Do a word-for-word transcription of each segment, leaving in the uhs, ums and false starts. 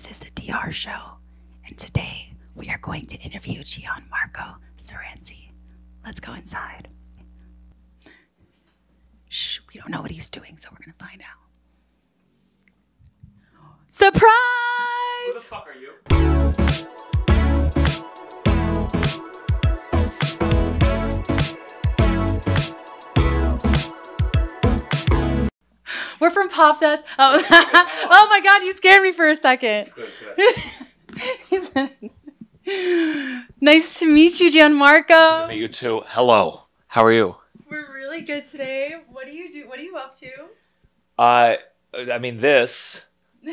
This is the D R Show, and today we are going to interview Gianmarco Soresi. Let's go inside. Shh, we don't know what he's doing, so we're gonna find out. Surprise! Who the fuck are you? We're from Pop Dust. Oh. Oh my God, you scared me for a second. Nice to meet you, Gianmarco. You too. Hello. How are you? We're really good today. What do you do? What are you up to? Uh, I mean this,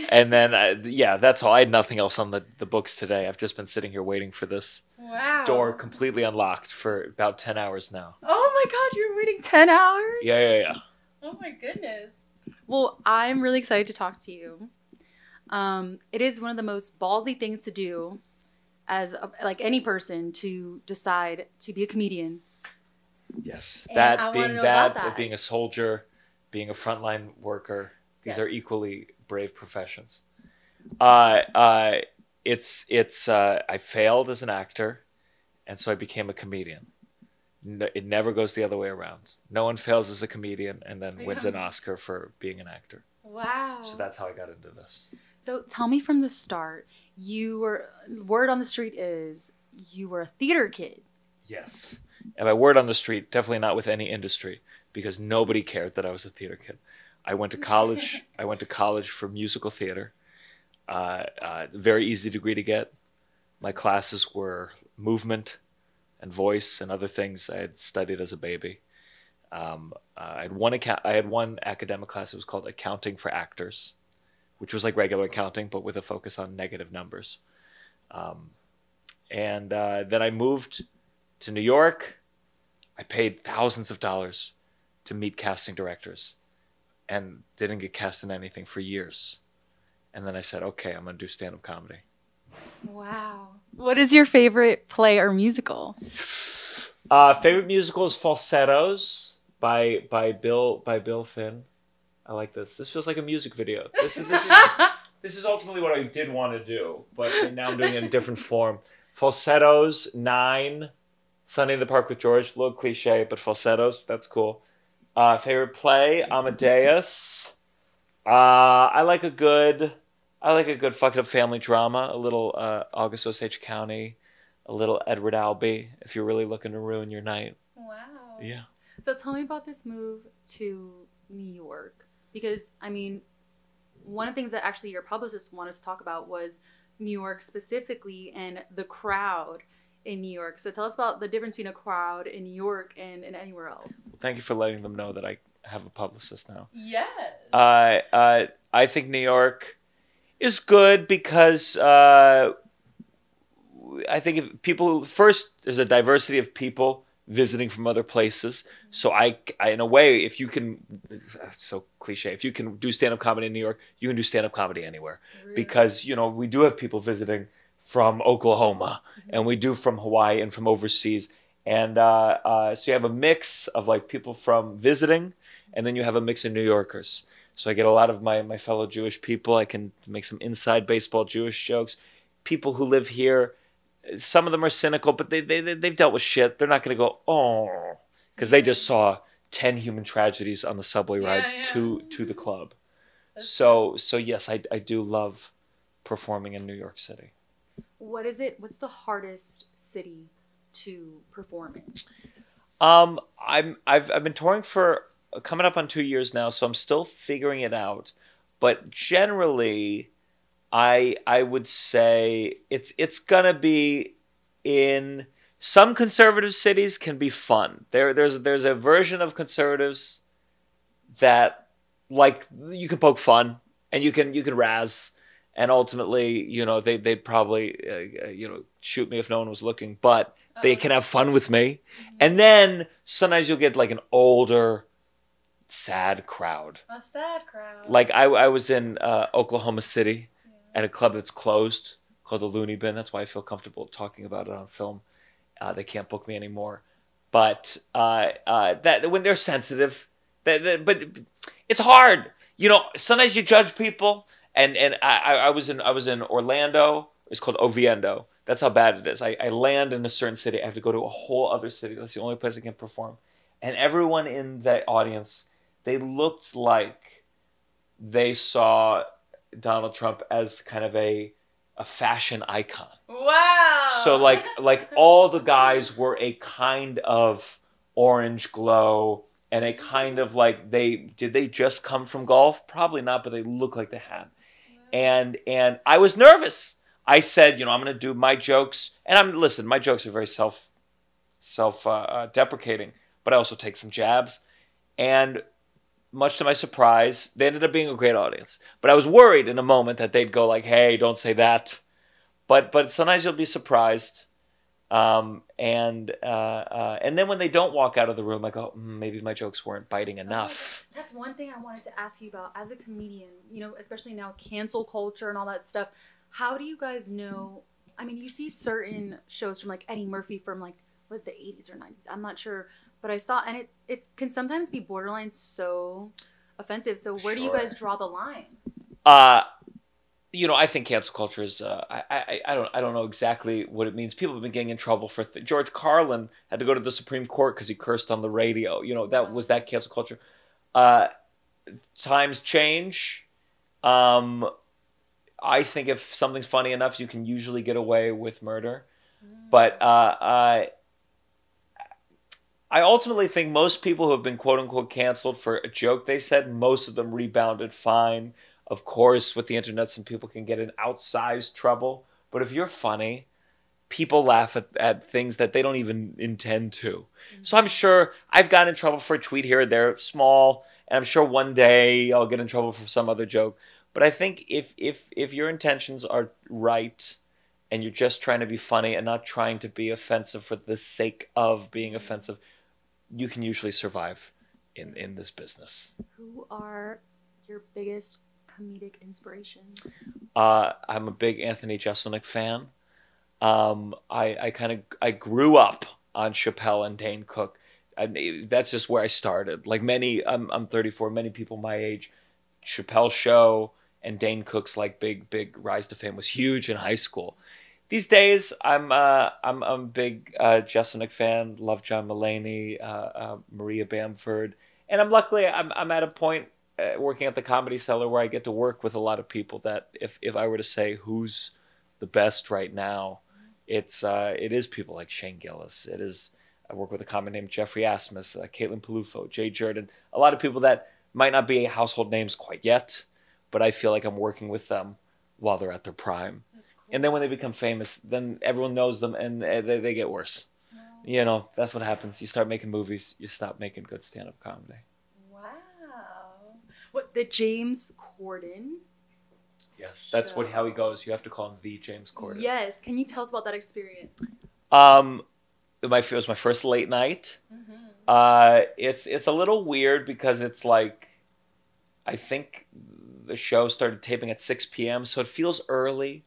and then I, yeah, that's all. I had nothing else on the the books today. I've just been sitting here waiting for this wow. door completely unlocked for about ten hours now. Oh my God, you're waiting ten hours? Yeah, yeah, yeah. Oh my goodness. Well, I'm really excited to talk to you. Um, it is one of the most ballsy things to do as a, like any person to decide to be a comedian. Yes. And that being that, that, being a soldier, being a frontline worker, these yes. are equally brave professions. Uh, uh, it's, it's, uh, I failed as an actor, and so I became a comedian. No, it never goes the other way around. No one fails as a comedian and then yeah. wins an Oscar for being an actor. Wow. So that's how I got into this. So tell me from the start, you were, word on the street is you were a theater kid. Yes. And by word on the street, definitely not with any industry, because nobody cared that I was a theater kid. I went to college. I went to college for musical theater. Uh, uh, very easy degree to get. My classes were movement and voice and other things I had studied as a baby. Um, uh, I had one account. I had one academic class. It was called Accounting for Actors, which was like regular accounting, but with a focus on negative numbers. Um, and uh, then I moved to New York. I paid thousands of dollars to meet casting directors and didn't get cast in anything for years. And then I said, okay, I'm going to do stand-up comedy. Wow. What is your favorite play or musical? Uh, favorite musical is Falsettos by by Bill by Bill Finn. I like this. This feels like a music video. This is this is this is ultimately what I did want to do, but now I'm doing it in a different form. Falsettos, Nine, Sunday in the Park with George. A little cliche, but Falsettos, that's cool. Uh, favorite play, Amadeus. Uh, I like a good. I like a good fucked up family drama, a little uh, August Osage County, a little Edward Albee, if you're really looking to ruin your night. Wow. Yeah. So tell me about this move to New York, because, I mean, one of the things that actually your publicist wanted us to talk about was New York specifically and the crowd in New York. So tell us about the difference between a crowd in New York and, and anywhere else. Well, thank you for letting them know that I have a publicist now. Yes. Uh, uh, I think New York is good because uh, I think if people first there's a diversity of people visiting from other places. So I, I in a way, if you can, so cliche, if you can do stand-up comedy in New York, you can do stand-up comedy anywhere. Really? Because you know we do have people visiting from Oklahoma mm-hmm. and we do from Hawaii and from overseas, and uh, uh, so you have a mix of like people from visiting, and then you have a mix of New Yorkers. So I get a lot of my, my fellow Jewish people. I can make some inside baseball Jewish jokes. People who live here, some of them are cynical, but they, they, they've dealt with shit. They're not going to go, oh, because they just saw ten human tragedies on the subway ride yeah, yeah. to to the club. That's so cool. So yes, I, I do love performing in New York City. What is it? What's the hardest city to perform in? Um, I'm, I've, I've been touring for coming up on two years now, so I'm still figuring it out. But generally, I I would say it's it's gonna be in some conservative cities can be fun. There there's there's a version of conservatives that like you can poke fun and you can you can razz, and ultimately you know they they'd probably uh, you know shoot me if no one was looking, but oh. they can have fun with me. And then sometimes you'll get like an older, sad crowd. A sad crowd. Like I, I was in uh, Oklahoma City yeah. at a club that's closed called the Looney Bin. That's why I feel comfortable talking about it on film. Uh, they can't book me anymore. But uh, uh, that when they're sensitive, they, they, but it's hard. You know, sometimes you judge people And and I, I was in I was in Orlando. It's called Oviedo. That's how bad it is. I, I land in a certain city. I have to go to a whole other city. That's the only place I can perform. And everyone in that audience, they looked like they saw Donald Trump as kind of a a fashion icon. Wow. So like like all the guys were a kind of orange glow and a kind of like they did they just come from golf? Probably not, but they look like they had. And and I was nervous. I said, you know, I'm going to do my jokes. And I'm listen, my jokes are very self self uh, uh, deprecating, but I also take some jabs. And much to my surprise, they ended up being a great audience. But I was worried in a moment that they'd go like, hey, don't say that. But but sometimes you'll be surprised. Um, and uh, uh, and then when they don't walk out of the room, I go, mm, maybe my jokes weren't biting enough. That's one thing I wanted to ask you about as a comedian, you know, especially now with cancel culture and all that stuff. How do you guys know? I mean, you see certain shows from like Eddie Murphy from like, what's the eighties or nineties? I'm not sure. But I saw, and it, it can sometimes be borderline so offensive. So where sure. do you guys draw the line? Uh, you know, I think cancel culture is, uh, I, I, I don't I don't know exactly what it means. People have been getting in trouble for, th George Carlin had to go to the Supreme Court because he cursed on the radio. You know, that was that cancel culture. Uh, times change. Um, I think if something's funny enough, you can usually get away with murder. Mm. But uh, I... I ultimately think most people who have been quote-unquote canceled for a joke they said, most of them rebounded fine. Of course, with the internet, some people can get in outsized trouble. But if you're funny, people laugh at, at things that they don't even intend to. Mm-hmm. So I'm sure I've gotten in trouble for a tweet here or there, small, and I'm sure one day I'll get in trouble for some other joke. But I think if, if, if your intentions are right, and you're just trying to be funny and not trying to be offensive for the sake of being offensive, you can usually survive in, in this business. Who are your biggest comedic inspirations? Uh, I'm a big Anthony Jeselnik fan. Um, I, I kind of I grew up on Chappelle and Dane Cook. I, that's just where I started. Like many, I'm, I'm thirty-four, many people my age, Chappelle's show and Dane Cook's like big, big rise to fame was huge in high school. These days, I'm uh, I'm, I'm a big uh, Jeselnik fan. Love John Mulaney, uh, uh, Maria Bamford, and I'm luckily I'm I'm at a point uh, working at the Comedy Cellar where I get to work with a lot of people. That if if I were to say who's the best right now, it's uh, it is people like Shane Gillis. It is I work with a comic named Jeffrey Asmus, uh, Caitlin Palufo, Jay Jordan. A lot of people that might not be household names quite yet, but I feel like I'm working with them while they're at their prime. And then when they become famous, then everyone knows them and they, they get worse. Wow. You know, that's what happens. You start making movies, you stop making good stand-up comedy. Wow. What, the James Corden? Yes, that's show. What how he goes. You have to call him the James Corden. Yes. Can you tell us about that experience? Um, my, it was my first late night. Mm-hmm. uh, it's, it's a little weird because it's like, I think the show started taping at six p m, so it feels early.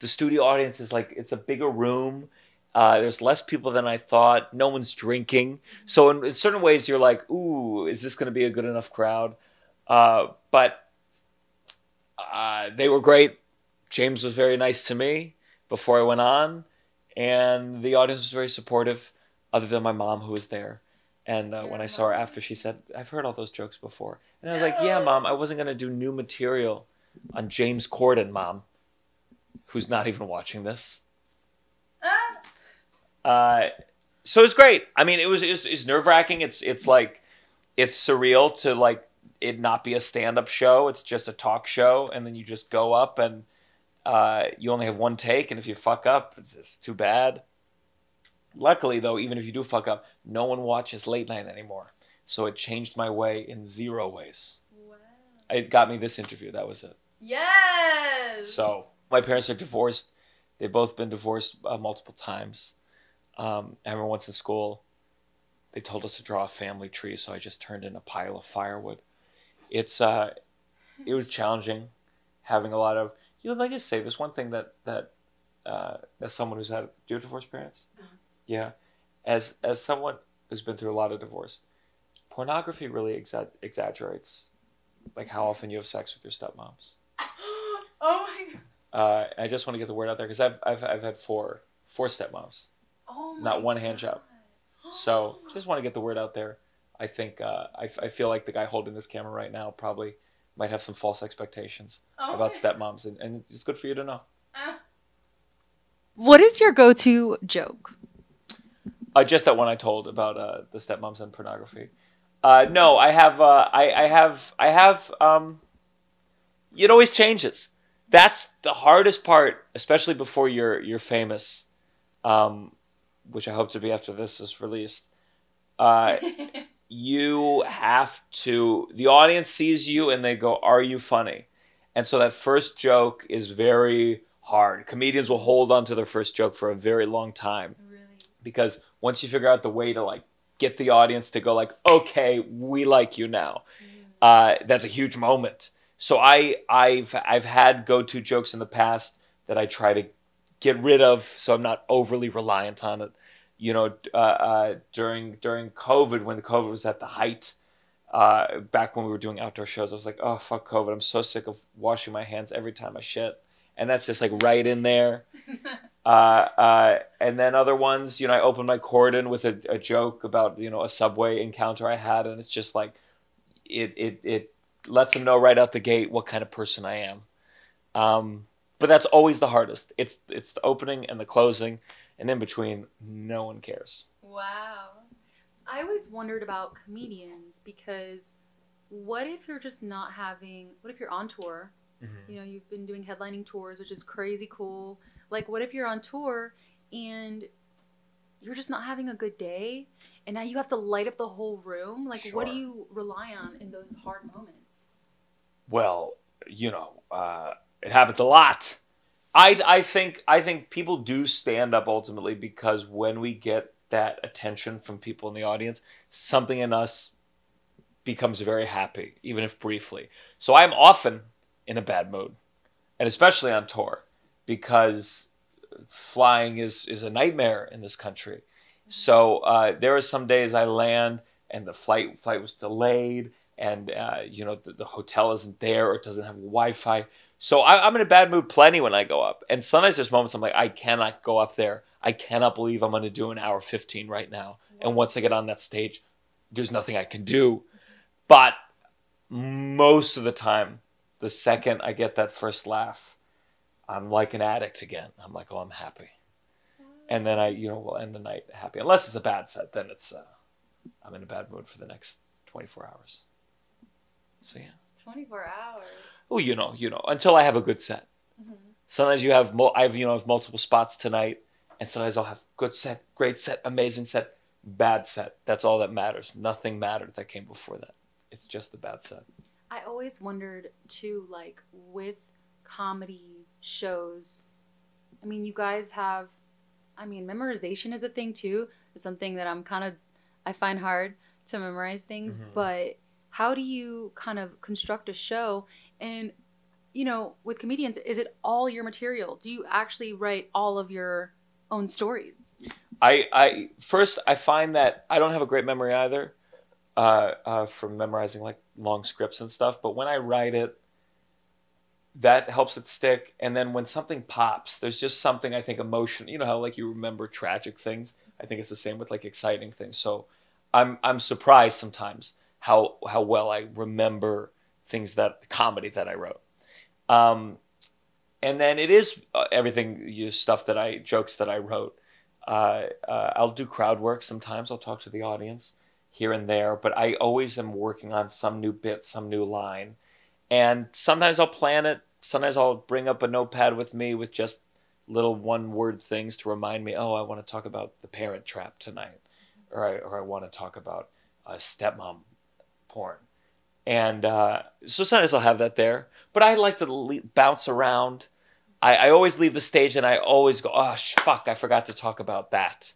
The studio audience is like, it's a bigger room. Uh, there's less people than I thought. No one's drinking. So in, in certain ways, you're like, ooh, is this going to be a good enough crowd? Uh, but uh, they were great. James was very nice to me before I went on. And the audience was very supportive, other than my mom who was there. And uh, when I saw her after, she said, I've heard all those jokes before. And I was like, yeah, Mom, I wasn't going to do new material on James Corden, Mom, who's not even watching this. Ah. Uh, so it's great. I mean, it was it's, it's nerve wracking. It's it's like it's surreal to like it not be a stand up show. It's just a talk show, and then you just go up and uh, you only have one take. And if you fuck up, it's just too bad. Luckily, though, even if you do fuck up, no one watches late night anymore. So it changed my way in zero ways. Wow. It got me this interview. That was it. Yes. So. My parents are divorced. They've both been divorced uh, multiple times. Um, I remember once in school, they told us to draw a family tree, so I just turned in a pile of firewood. It's uh, it was challenging, having a lot of. You know, I just say there's one thing that that uh, as someone who's had do you have divorced parents? Mm-hmm. Yeah, as as someone who's been through a lot of divorce, pornography really exa exaggerates, like how often you have sex with your stepmoms. Oh my God. Uh, I just want to get the word out there because I've, I've, I've had four, four stepmoms. Oh my Not one God. hand job. So just want to get the word out there. I think, uh, I, I feel like the guy holding this camera right now probably might have some false expectations oh about stepmoms. And, and it's good for you to know. Uh. What is your go-to joke? Uh, just that one I told about uh, the stepmoms and pornography. Uh, no, I have, uh, I, I have, I have, um, it always changes. That's the hardest part, especially before you're, you're famous, um, which I hope to be after this is released. Uh, you have to, the audience sees you and they go, are you funny? And so that first joke is very hard. Comedians will hold on to their first joke for a very long time. Really? Because once you figure out the way to like get the audience to go like, okay, we like you now. Uh, that's a huge moment. So I, I've, I've had go-to jokes in the past that I try to get rid of so I'm not overly reliant on it. You know, uh, uh, during during COVID, when the COVID was at the height, uh, back when we were doing outdoor shows, I was like, oh, fuck COVID. I'm so sick of washing my hands every time I shit. And that's just like right in there. uh, uh, and then other ones, you know, I opened my cordon with a, a joke about, you know, a subway encounter I had. And it's just like, it it it lets them know right out the gate what kind of person I am. Um, but that's always the hardest. It's, it's the opening and the closing. And in between, no one cares. Wow. I always wondered about comedians because what if you're just not having, what if you're on tour? Mm-hmm. You know, you've been doing headlining tours, which is crazy cool. Like, what if you're on tour and you're just not having a good day and now you have to light up the whole room? Like, sure. What do you rely on in those hard moments? Well, you know, uh, it happens a lot. I, I think I think people do stand up ultimately because when we get that attention from people in the audience, something in us becomes very happy, even if briefly. So I'm often in a bad mood, and especially on tour, because flying is, is a nightmare in this country. So uh, there are some days I land and the flight flight was delayed, and uh, you know the, the hotel isn't there or it doesn't have Wi-Fi. So I, I'm in a bad mood plenty when I go up. And sometimes there's moments I'm like, I cannot go up there. I cannot believe I'm going to do an hour fifteen right now. And once I get on that stage, there's nothing I can do. But most of the time, the second I get that first laugh, I'm like an addict again. I'm like, oh, I'm happy. And then I, you know, will end the night happy. Unless it's a bad set, then it's, uh, I'm in a bad mood for the next twenty-four hours. So, yeah. twenty-four hours. Oh, you know, you know, until I have a good set. Mm-hmm. Sometimes you have, I have, you know, I have multiple spots tonight, and sometimes I'll have good set, great set, amazing set, bad set. That's all that matters. Nothing mattered that came before that. It's just the bad set. I always wondered too, like with comedy shows. I mean, you guys have, I mean, memorization is a thing too. It's something that I'm kind of, I find hard to memorize things, mm-hmm. but how do you kind of construct a show? And, you know, with comedians, is it all your material? Do you actually write all of your own stories? I, I first, I find that I don't have a great memory either uh, uh, from memorizing like long scripts and stuff. But when I write it, that helps it stick. And then when something pops, there's just something, I think, emotion. You know how like you remember tragic things? I think it's the same with like exciting things. So I'm, I'm surprised sometimes how, how well I remember things that comedy that I wrote. Um, and then it is uh, everything, you know, stuff that I, jokes that I wrote. Uh, uh, I'll do crowd work sometimes. I'll talk to the audience here and there, but I always am working on some new bit, some new line. And sometimes I'll plan it. Sometimes I'll bring up a notepad with me with just little one word things to remind me, oh, I want to talk about the parent trap tonight, or I, or I want to talk about uh, stepmom porn. And uh, so sometimes I'll have that there. But I like to bounce around. I, I always leave the stage and I always go, oh, sh fuck, I forgot to talk about that.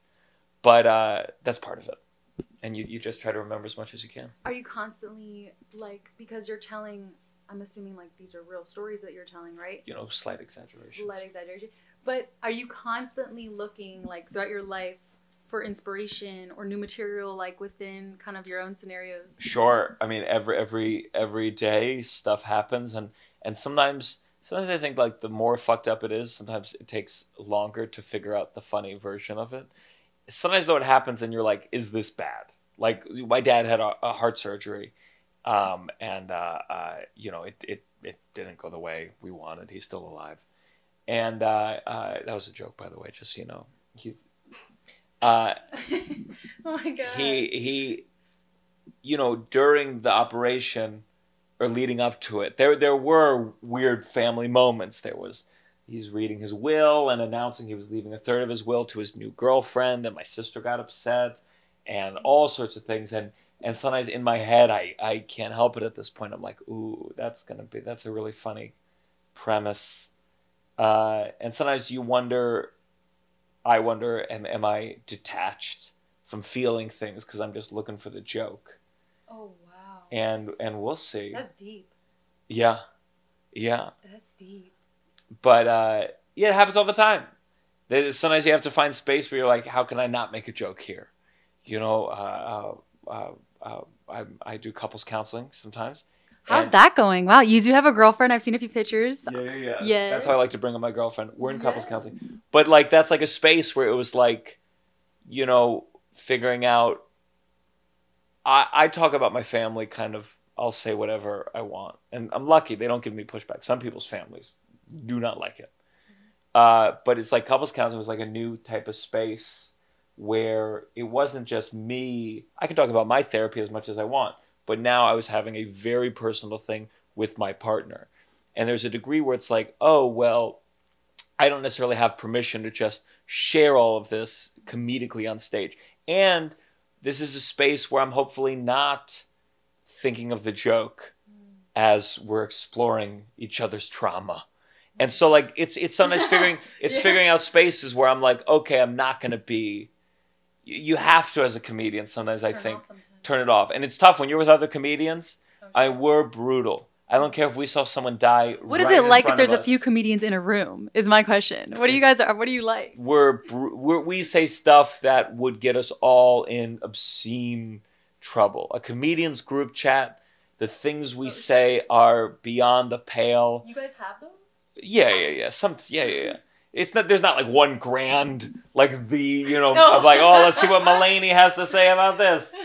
But uh, that's part of it. And you, you just try to remember as much as you can. Are you constantly, like, because you're telling, I'm assuming, like, these are real stories that you're telling, right? You know, slight exaggeration. Slight exaggeration. But are you constantly looking, like, throughout your life, for inspiration or new material, like within kind of your own scenarios? Sure. I mean, every every every day stuff happens, and and sometimes sometimes I think like the more fucked up it is, sometimes it takes longer to figure out the funny version of it. Sometimes though it happens and you're like, is this bad? Like my dad had a, a heart surgery um, and, uh, uh, you know, it, it, it didn't go the way we wanted. He's still alive. And uh, uh, that was a joke, by the way, just so you know. He's, uh, oh my God. He, he, you know, during the operation or leading up to it, there, there were weird family moments. There was, he's reading his will and announcing he was leaving a third of his will to his new girlfriend. And my sister got upset and all sorts of things. And, and sometimes in my head, I, I can't help it at this point. I'm like, ooh, that's going to be, that's a really funny premise. Uh, and sometimes you wonder, I wonder, am, am I detached from feeling things because I'm just looking for the joke? Oh, wow. And and we'll see. That's deep. Yeah. Yeah. That's deep. But, uh, yeah, it happens all the time. Sometimes you have to find space where you're like, how can I not make a joke here? You know, uh, uh, uh, I, I do couples counseling sometimes. How's and, that going? Wow, you do have a girlfriend. I've seen a few pictures. Yeah, yeah, yeah. Yes. That's how I like to bring up my girlfriend. We're in couples counseling. But, like, that's like a space where it was like, you know, figuring out. I, I talk about my family kind of, I'll say whatever I want. And I'm lucky they don't give me pushback. Some people's families do not like it. Uh, but it's like couples counseling was like a new type of space where it wasn't just me. I can talk about my therapy as much as I want. But now I was having a very personal thing with my partner. And there's a degree where it's like, oh, well, I don't necessarily have permission to just share all of this comedically on stage. And this is a space where I'm hopefully not thinking of the joke as we're exploring each other's trauma. And so like it's it's sometimes figuring it's yeah. figuring out spaces where I'm like, okay, I'm not gonna be you have to as a comedian sometimes I think. Turn it off. And it's tough when you're with other comedians. Okay. I were brutal. I don't care if we saw someone die. What right is it like if there's a few comedians in a room is my question. What do you guys are? What do you like? We're, we're, we say stuff that would get us all in obscene trouble. A comedian's group chat, the things we oh, say are beyond the pale. You guys have those? Yeah, yeah, yeah. Some, yeah, yeah, yeah. It's not, there's not like one grand, like the, you know, no. of like, oh, let's see what Mulaney has to say about this.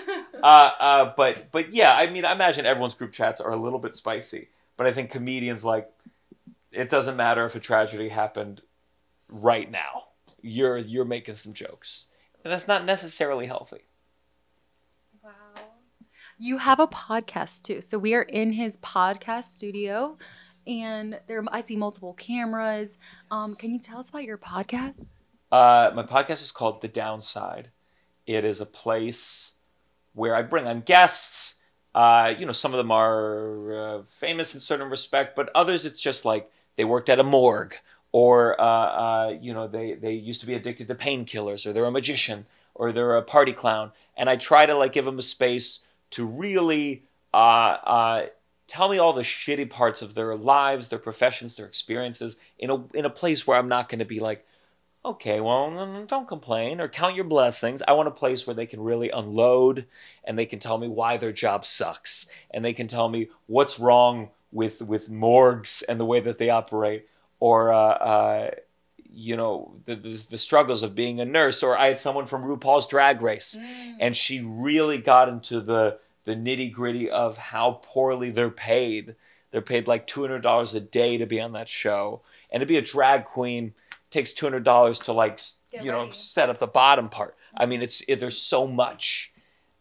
Uh, uh, but, but yeah, I mean, I imagine everyone's group chats are a little bit spicy, but I think comedians like, it doesn't matter if a tragedy happened right now. You're, you're making some jokes and that's not necessarily healthy. Wow. You have a podcast too. So we are in his podcast studio. And there, I see multiple cameras. Um, can you tell us about your podcast? Uh, my podcast is called The Downside. It is a place where I bring on guests. Uh, you know, some of them are uh, famous in certain respect, but others it's just like they worked at a morgue, or uh, uh, you know, they they used to be addicted to painkillers, or they're a magician, or they're a party clown. And I try to like give them a space to really. Uh, uh, Tell me all the shitty parts of their lives, their professions, their experiences in a, in a place where I'm not going to be like, okay, well, don't complain or count your blessings. I want a place where they can really unload and they can tell me why their job sucks. And they can tell me what's wrong with, with morgues and the way that they operate or, uh, uh, you know, the, the, the struggles of being a nurse. Or I had someone from RuPaul's Drag Race mm. and she really got into the the nitty-gritty of how poorly they're paid. They're paid like two hundred dollars a day to be on that show. And to be a drag queen takes two hundred dollars to like, Get you know, ready. set up the bottom part. I mean, it's it, there's so much.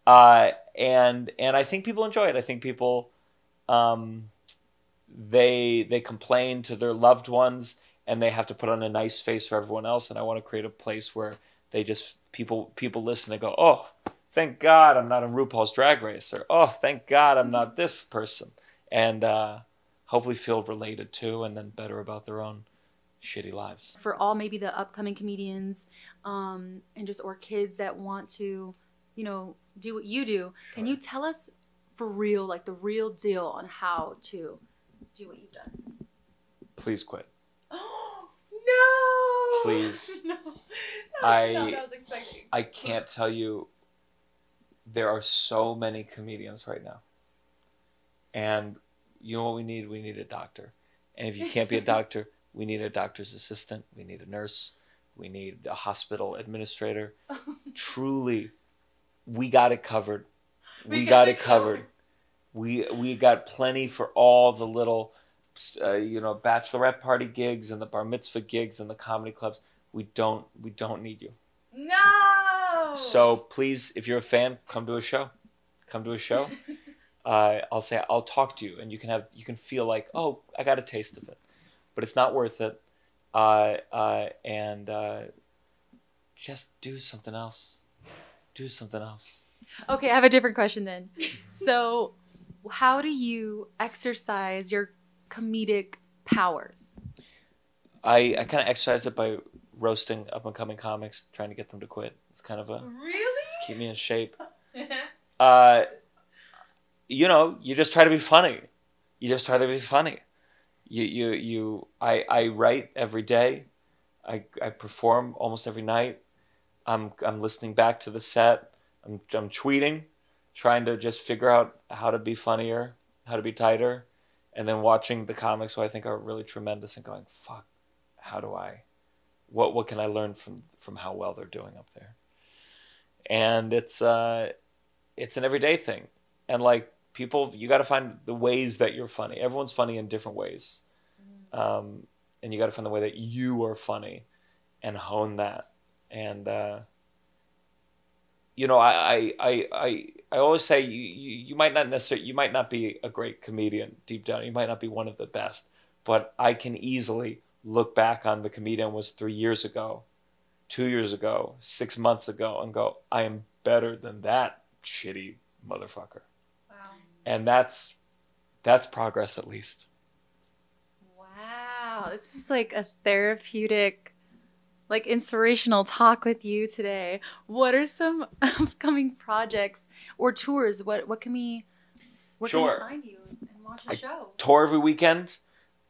Uh, and and I think people enjoy it. I think people, um, they, they complain to their loved ones and they have to put on a nice face for everyone else. And I want to create a place where they just, people, people listen and go, oh, thank God I'm not in RuPaul's Drag Race, or oh, thank God I'm not this person, and uh, hopefully feel related to, and then better about their own shitty lives. For all maybe the upcoming comedians, um, and just or kids that want to, you know, do what you do. Sure. Can you tell us for real, like the real deal, on how to do what you've done? Please quit. Oh no! Please. No, that was I. Not what I was expecting. I can't tell you. There are so many comedians right now. And you know what we need? We need a doctor. And if you can't be a doctor, we need a doctor's assistant. We need a nurse. We need a hospital administrator. Truly, we got it covered. We, we got, got it covered. covered. We we got plenty for all the little, uh, you know, bachelorette party gigs and the bar mitzvah gigs and the comedy clubs. We don't we don't need you. No. So please, if you're a fan, come to a show. Come to a show. uh, I'll say I'll talk to you, and you can have you can feel like, oh, I got a taste of it, but it's not worth it. Uh, uh, and uh, just do something else. Do something else. Okay, I have a different question then. So, how do you exercise your comedic powers? I, I kind of exercise it by roasting up-and-coming comics, trying to get them to quit. It's kind of a... Really? Keep me in shape. uh, you know, you just try to be funny. You just try to be funny. You, you, you, I, I write every day. I, I perform almost every night. I'm, I'm listening back to the set. I'm, I'm tweeting, trying to just figure out how to be funnier, how to be tighter, and then watching the comics who I think are really tremendous and going, fuck, how do I, what, what can I learn from, from how well they're doing up there? And it's, uh, it's an everyday thing. And like people, you got to find the ways that you're funny. Everyone's funny in different ways. Um, and you got to find the way that you are funny and hone that. And, uh, you know, I, I, I, I always say you, you, you might not necessarily, you might not be a great comedian deep down. You might not be one of the best, but I can easily look back on the comedian was three years ago, two years ago, six months ago and go, I am better than that shitty motherfucker. Wow. And that's, that's progress at least. Wow. This is like a therapeutic, like inspirational talk with you today. What are some upcoming projects or tours? What what can we what sure. can we find you and watch a I show? Tour every weekend.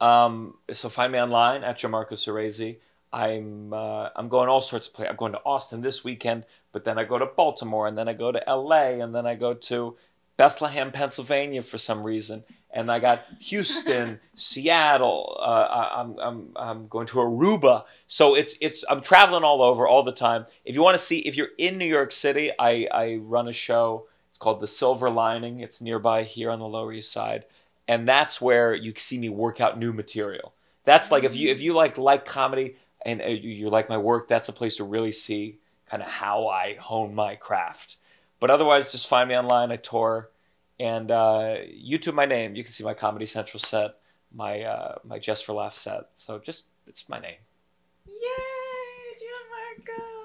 Um, so find me online at Gianmarco Soresi. I'm uh, I'm going all sorts of places. I'm going to Austin this weekend, but then I go to Baltimore and then I go to L A and then I go to Bethlehem, Pennsylvania for some reason. And I got Houston, Seattle. Uh, I, I'm I'm I'm going to Aruba. So it's it's I'm traveling all over all the time. If you want to see, if you're in New York City, I I run a show. It's called The Silver Lining. It's nearby here on the Lower East Side, and that's where you can see me work out new material. That's like if you if you like like comedy and you like my work, that's a place to really see kind of how I hone my craft. But otherwise, just find me online. I tour. And uh, YouTube my name. You can see my Comedy Central set, my uh, my Just for Laughs set. So just, it's my name. Yay, Gianmarco.